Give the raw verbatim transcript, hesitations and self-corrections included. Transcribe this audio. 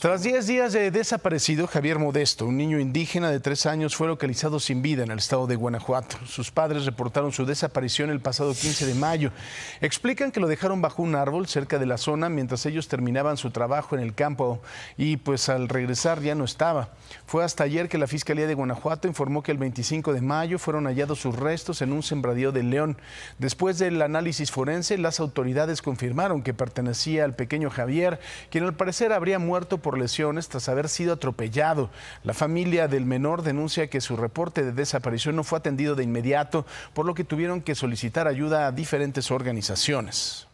Tras diez días de desaparecido, Javier Modesto, un niño indígena de tres años, fue localizado sin vida en el estado de Guanajuato. Sus padres reportaron su desaparición el pasado quince de mayo. Explican que lo dejaron bajo un árbol cerca de la zona mientras ellos terminaban su trabajo en el campo y pues al regresar ya no estaba. Fue hasta ayer que la Fiscalía de Guanajuato informó que el veinticinco de mayo fueron hallados sus restos en un sembradío de León. Después del análisis forense, las autoridades confirmaron que pertenecía al pequeño Javier, quien al parecer habría muerto por por lesiones tras haber sido atropellado. La familia del menor denuncia que su reporte de desaparición no fue atendido de inmediato, por lo que tuvieron que solicitar ayuda a diferentes organizaciones.